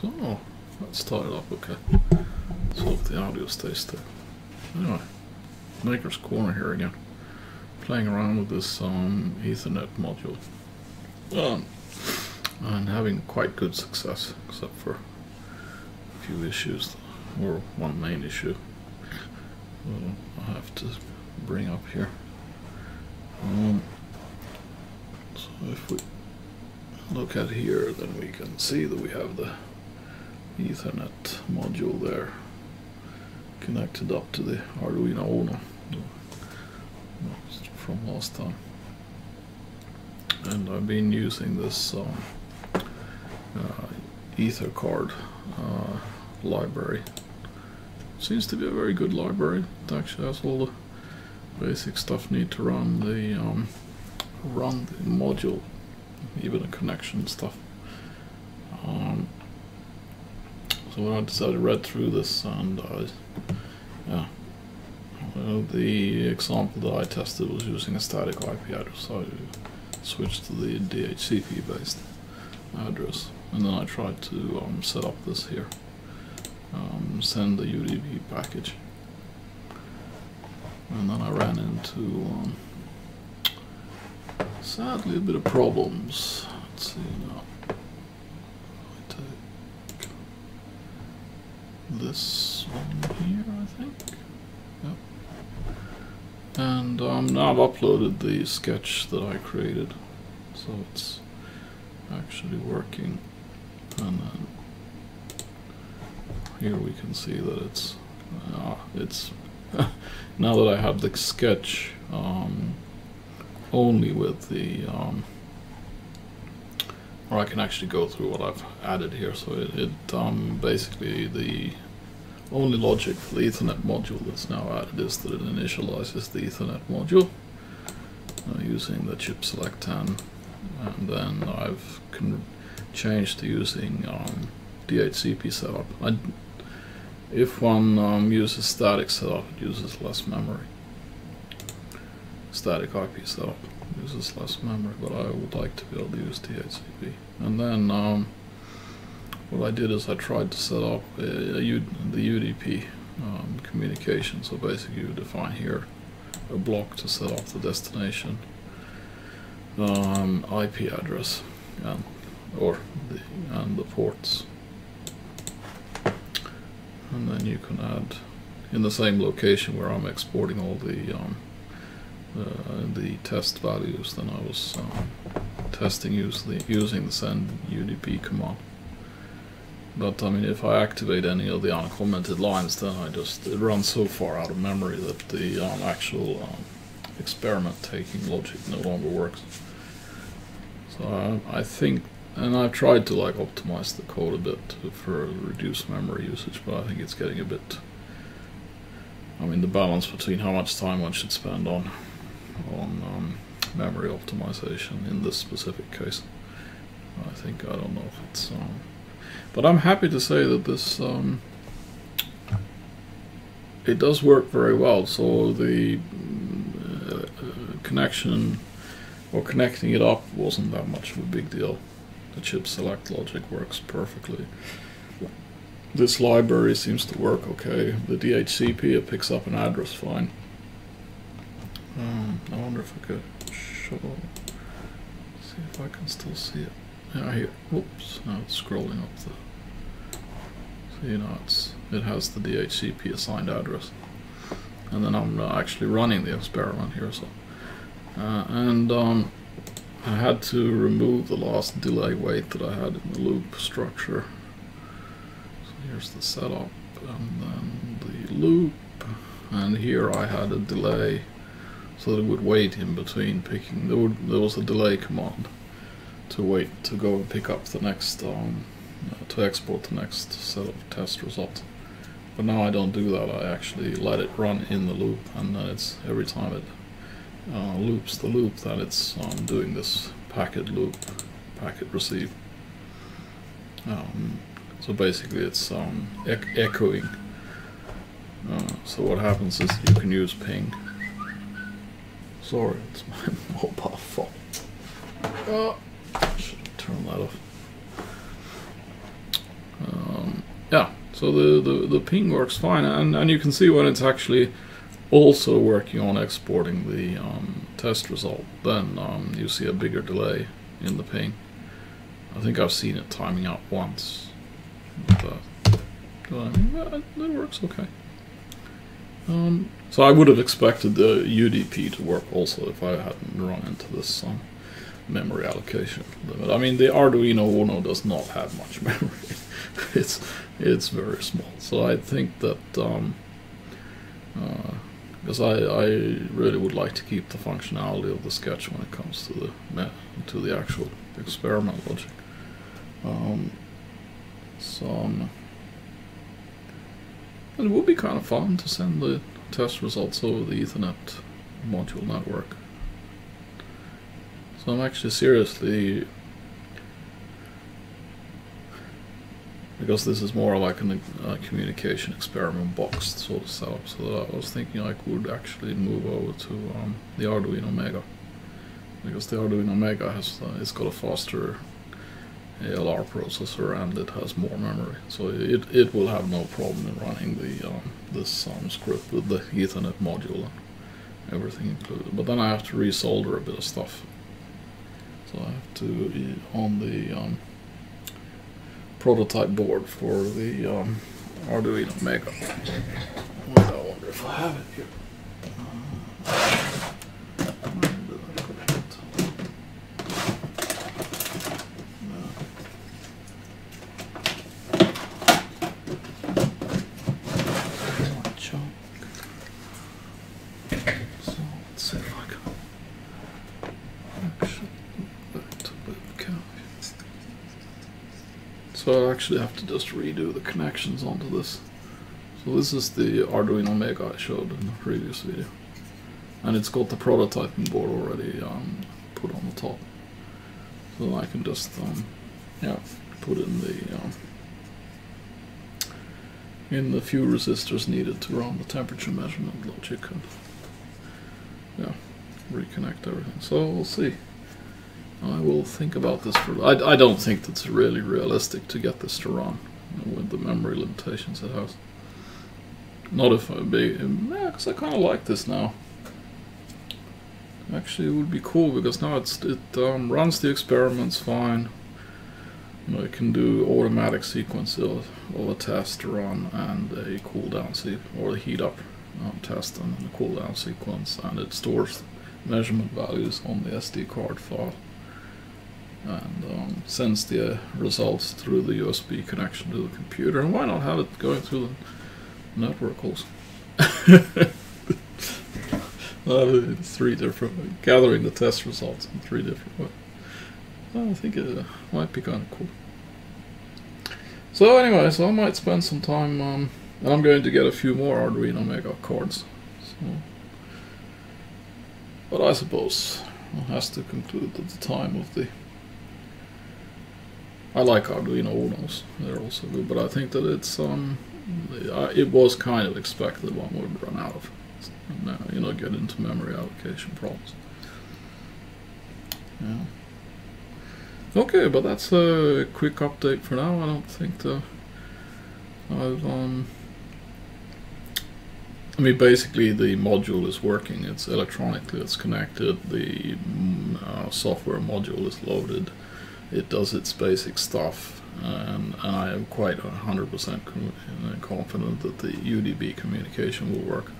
So let's start it off okay. So if the audio stays there. Anyway, Maker's Corner here again. Playing around with this Ethernet module. And having quite good success, except for a few issues, or one main issue. I have to bring up here. So if we look at here, then we can see that we have the Ethernet module there connected up to the Arduino Uno from last time. And I've been using this EtherCard library. Seems to be a very good library. It actually has all the basic stuff need to run the module, even the connection stuff. So when I decided to read through this, and yeah, the example that I tested was using a static IP address, so I switched to the DHCP based address, and then I tried to set up this here, send the UDP package. And then I ran into, sadly, a bit of problems. Let's see now. I take this one here, I think. Yep. And now I've uploaded the sketch that I created, so it's actually working. And then here we can see that it's. Now that I have the sketch only with the, or I can actually go through what I've added here, so it basically the only logic for the Ethernet module that's now added is that it initializes the Ethernet module using the chip select 10, and then I've changed to using DHCP setup. If one uses static setup, it uses less memory. Static IP setup uses less memory, but I would like to be able to use DHCP. And then what I did is I tried to set up the UDP communication. So basically you define here a block to set up the destination IP address and the ports. And then you can add, in the same location where I'm exporting all the test values, then I was testing using the send UDP command. But I mean, if I activate any of the uncommented lines, then it runs so far out of memory that the actual experiment taking logic no longer works. So I think. And I've tried to like optimize the code a bit for reduced memory usage, but I think it's getting a bit. I mean, the balance between how much time one should spend on memory optimization in this specific case, I think, I don't know if it's. But I'm happy to say that this it does work very well. So the connection or connecting it up wasn't that much of a big deal. The chip select logic works perfectly. This library seems to work okay. The DHCP, it picks up an address fine. I wonder if I could show. See if I can still see it. Yeah, here. Whoops! Now it's scrolling up the. See, now it has the DHCP assigned address, and then I'm actually running the experiment here. So, I had to remove the last delay wait that I had in the loop structure. So here's the setup, and then the loop, and here I had a delay so that it would wait in between picking. There was a delay command to wait to go and pick up the next, to export the next set of test results. But now I don't do that. I actually let it run in the loop, and then it's every time it. Loops the loop, that it's doing this packet loop, packet receive. So basically it's echoing. So what happens is you can use ping. Sorry, it's my mobile phone. Should turn that off. Yeah, so the ping works fine, and you can see when it's actually also working on exporting the test result, then you see a bigger delay in the ping. I think I've seen it timing out once, but it works okay. So I would have expected the UDP to work also if I hadn't run into this memory allocation limit. I mean, the Arduino Uno does not have much memory. it's very small. So I think that because I really would like to keep the functionality of the sketch when it comes to the actual experiment logic. It would be kind of fun to send the test results over the Ethernet module network. So I'm actually seriously, because this is more like a communication experiment box sort of setup, so that I was thinking I could actually move over to the Arduino Mega, because the Arduino Mega has it's got a faster ALR processor and it has more memory, so it will have no problem in running the this script with the Ethernet module and everything included. But then I have to resolder a bit of stuff, so I have to on the prototype board for the Arduino Mega. Well, I wonder if I have it here. So I actually have to just redo the connections onto this. So this is the Arduino Mega I showed in the previous video, and it's got the prototyping board already put on the top. So I can just yeah, put in the few resistors needed to run the temperature measurement logic, and yeah, reconnect everything. So we'll see. I will think about this for... I don't think that's really realistic to get this to run with the memory limitations it has. Not if I'd be... Yeah, because I kind of like this now. Actually, it would be cool, because now it runs the experiments fine. You know, it can do automatic sequence of a test run and a cooldown sequence, or the heat-up test and a cooldown sequence, and it stores measurement values on the SD card file, and sends the results through the USB connection to the computer. And why not have it going through the network also? Three different, gathering the test results in three different ways. I think it might be kind of cool. So anyway, so I might spend some time, and I'm going to get a few more Arduino Mega cards. So, but I suppose it has to conclude at the time of the... I like Arduino Unos; they're also good, but I think that it's it was kind of expected one would run out of, you know, get into memory allocation problems. Yeah. Okay, but that's a quick update for now. I don't think that I've I mean, basically the module is working. It's electronically, it's connected. The software module is loaded. It does its basic stuff, and I am quite 100% confident that the UDP communication will work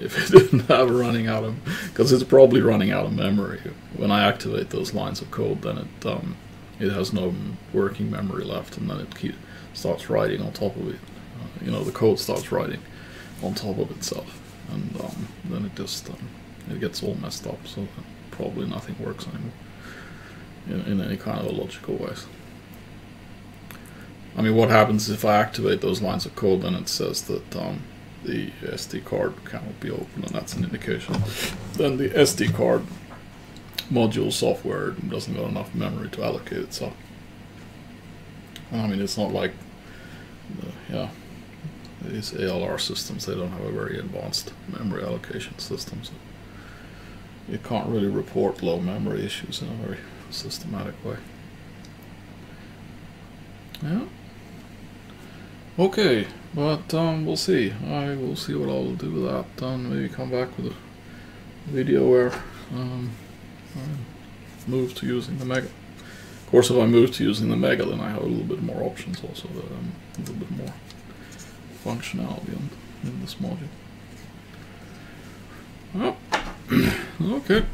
if it didn't have running out of, because it's probably running out of memory. When I activate those lines of code, then it has no working memory left, and then it starts writing on top of it. You know, the code starts writing on top of itself, and then it just it gets all messed up. So probably nothing works anymore in any kind of a logical way. I mean, what happens if I activate those lines of code? Then it says that the SD card cannot be opened, and that's an indication. Then the SD card module software doesn't got enough memory to allocate itself. I mean, it's not like, yeah, these ALR systems, they don't have a very advanced memory allocation system, so you can't really report low memory issues in a very systematic way. Yeah. Okay, but we'll see. I will see what I'll do with that. Then maybe come back with a video where I move to using the Mega. Of course, if I move to using the Mega, then I have a little bit more options also, a little bit more functionality in this module. Oh. Okay.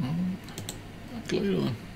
Come back later then.